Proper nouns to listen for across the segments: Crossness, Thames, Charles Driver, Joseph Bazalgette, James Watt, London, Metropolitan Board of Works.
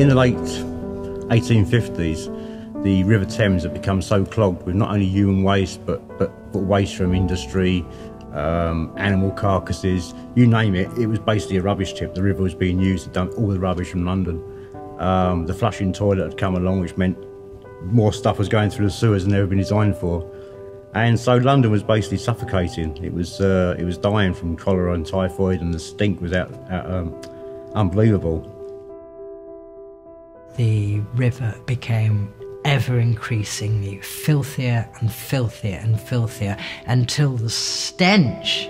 In the late 1850s, the River Thames had become so clogged with not only human waste, but waste from industry, animal carcasses, you name it. It was basically a rubbish tip. The river was being used to dump all the rubbish from London. The flushing toilet had come along, which meant more stuff was going through the sewers than they had been designed for. And so London was basically suffocating. It was dying from cholera and typhoid, and the stink was unbelievable. The river became ever increasingly filthier and filthier and filthier until the stench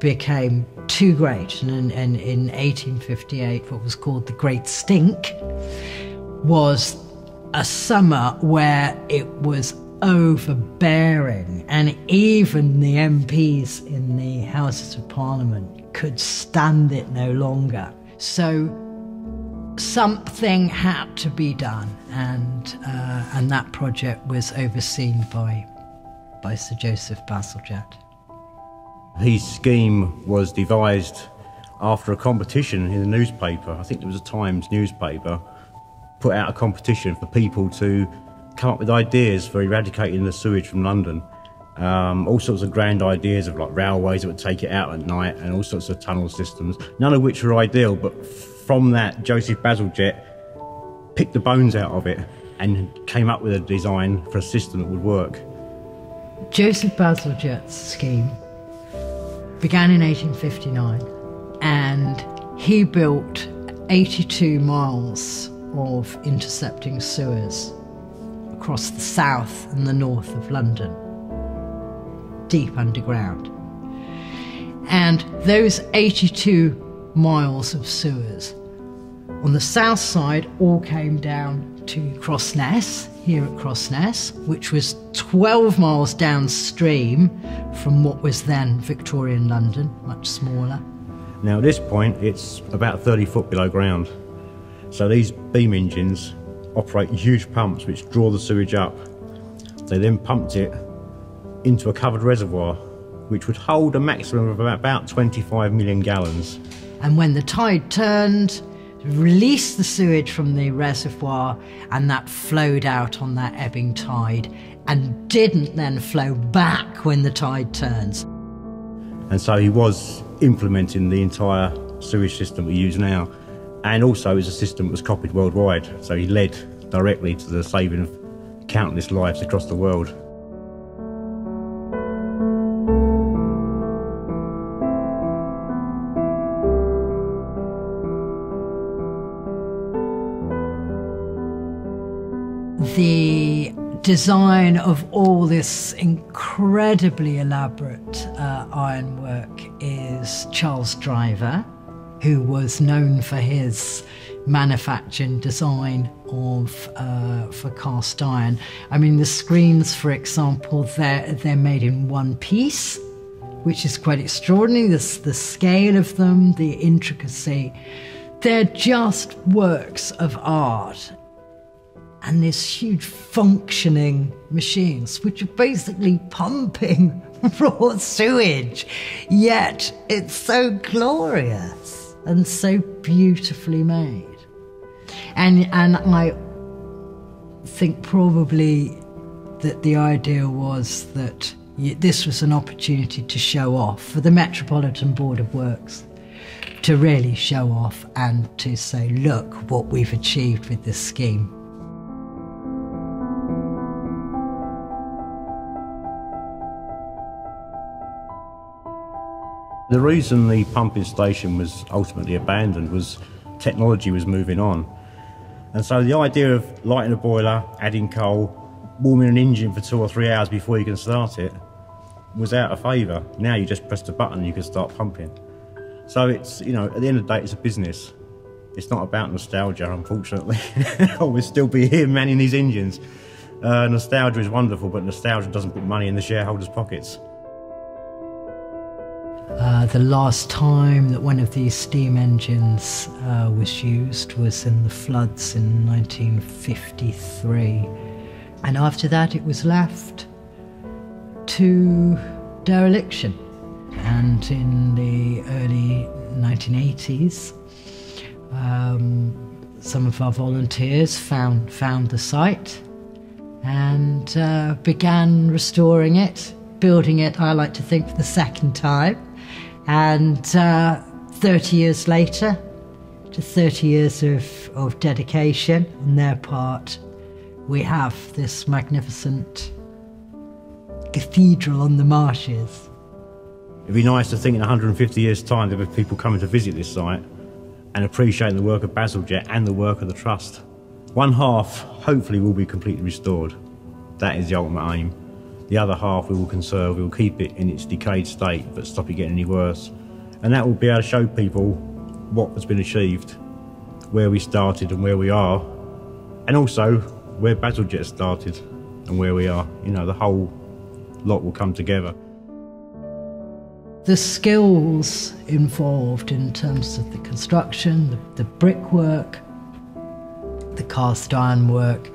became too great. And in 1858, what was called the Great Stink was a summer where it was overbearing, and even the MPs in the Houses of Parliament could stand it no longer. So something had to be done, and that project was overseen by Sir Joseph Bazalgette. His scheme was devised after a competition in the newspaper. I think it was a Times newspaper put out a competition for people to come up with ideas for eradicating the sewage from London. All sorts of grand ideas of like railways that would take it out at night and all sorts of tunnel systems, none of which were ideal, but from that Joseph Bazalgette picked the bones out of it and came up with a design for a system that would work. Joseph Bazalgette's scheme began in 1859, and he built 82 miles of intercepting sewers across the south and the north of London, deep underground. And those 82 miles of sewers, on the south side, all came down to Crossness, here at Crossness, which was 12 miles downstream from what was then Victorian London, much smaller. Now at this point, it's about 30 foot below ground. So these beam engines operate huge pumps which draw the sewage up. They then pumped it into a covered reservoir which would hold a maximum of about 25 million gallons. And when the tide turned, released the sewage from the reservoir, and that flowed out on that ebbing tide and didn't then flow back when the tide turns. And so he was implementing the entire sewage system we use now. And also his system was copied worldwide, so he led directly to the saving of countless lives across the world. The design of all this incredibly elaborate ironwork is Charles Driver, who was known for his manufacture and design of for cast iron. I mean, the screens, for example, they're made in one piece, which is quite extraordinary. The scale of them, the intricacy, they're just works of art. And these huge functioning machines, which are basically pumping raw sewage, yet it's so glorious and so beautifully made. And I think probably that the idea was that this was an opportunity to show off for the Metropolitan Board of Works, to really show off and to say, look what we've achieved with this scheme. The reason the pumping station was ultimately abandoned was technology was moving on. And so the idea of lighting a boiler, adding coal, warming an engine for 2 or 3 hours before you can start it was out of favour. Now you just press the button and you can start pumping. So it's, you know, at the end of the day, it's a business. It's not about nostalgia, unfortunately. We'll still be here manning these engines. Nostalgia is wonderful, but nostalgia doesn't put money in the shareholders' pockets. The last time that one of these steam engines was used was in the floods in 1953. And after that it was left to dereliction. And in the early 1980s, Some of our volunteers found the site and began restoring it, building it, I like to think, for the second time. And 30 years later, to 30 years of dedication on their part, we have this magnificent cathedral on the marshes. It'd be nice to think in 150 years' time there were people coming to visit this site and appreciating the work of Bazalgette and the work of the Trust. One half, hopefully, will be completely restored. That is the ultimate aim. The other half we will conserve, we will keep it in its decayed state, but stop it getting any worse. And that will be able to show people what has been achieved, where we started and where we are, and also where Bazalgette started and where we are. You know, the whole lot will come together. The skills involved in terms of the construction, the brickwork, the cast iron work,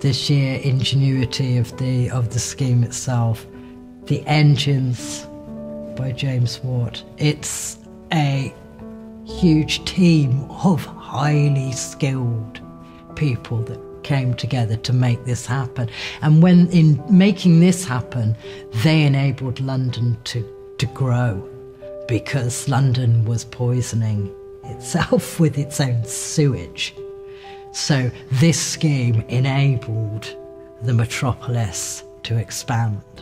the sheer ingenuity of the scheme itself, the engines by James Watt. It's a huge team of highly skilled people that came together to make this happen. And when in making this happen, they enabled London to grow, because London was poisoning itself with its own sewage. So this scheme enabled the metropolis to expand.